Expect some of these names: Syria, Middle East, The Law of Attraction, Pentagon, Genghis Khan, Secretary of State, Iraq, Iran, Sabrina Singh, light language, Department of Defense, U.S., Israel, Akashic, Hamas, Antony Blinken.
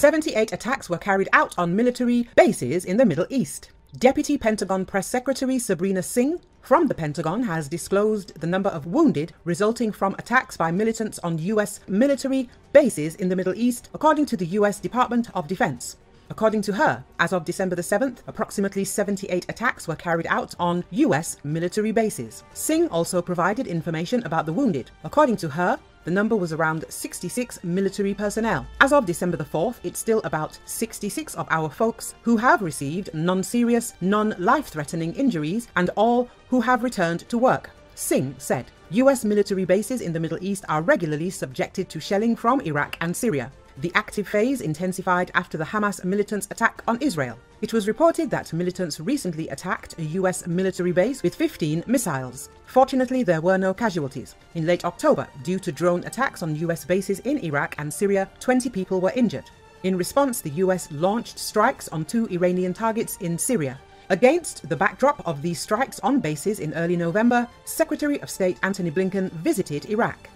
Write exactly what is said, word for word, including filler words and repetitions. seventy-eight attacks were carried out on military bases in the Middle East. Deputy Pentagon Press Secretary Sabrina Singh from the Pentagon has disclosed the number of wounded resulting from attacks by militants on U S military bases in the Middle East, according to the U S Department of Defense. According to her, as of December the seventh, approximately seventy-eight attacks were carried out on U S military bases. Singh also provided information about the wounded. According to her, the number was around sixty-six military personnel. As of December the fourth, it's still about sixty-six of our folks who have received non-serious, non-life-threatening injuries, and all who have returned to work. Singh said, U S military bases in the Middle East are regularly subjected to shelling from Iraq and Syria. The active phase intensified after the Hamas militants' attack on Israel. It was reported that militants recently attacked a U S military base with fifteen missiles. Fortunately, there were no casualties. In late October, due to drone attacks on U S bases in Iraq and Syria, twenty people were injured. In response, the U S launched strikes on two Iranian targets in Syria. Against the backdrop of these strikes on bases in early November, Secretary of State Antony Blinken visited Iraq.